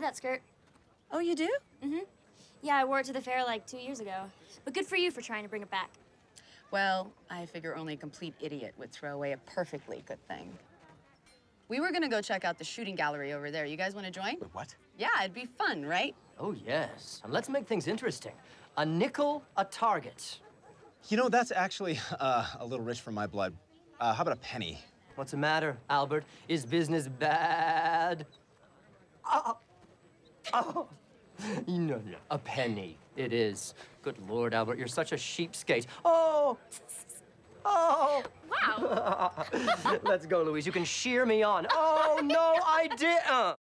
have that skirt. Oh, you do? Mm-hmm. Yeah, I wore it to the fair like 2 years ago. But good for you for trying to bring it back. Well, I figure only a complete idiot would throw away a perfectly good thing. We were gonna go check out the shooting gallery over there. You guys wanna join? Wait, what? Yeah, it'd be fun, right? Oh, yes. And let's make things interesting. A nickel, a target. You know, that's actually a little rich for my blood. How about a penny? What's the matter, Albert? Is business bad? Oh. No, a penny. It is. Good Lord, Albert, you're such a sheepskate. Oh! Oh! Wow! Let's go, Louise. You can cheer me on. Oh, no, I didn't!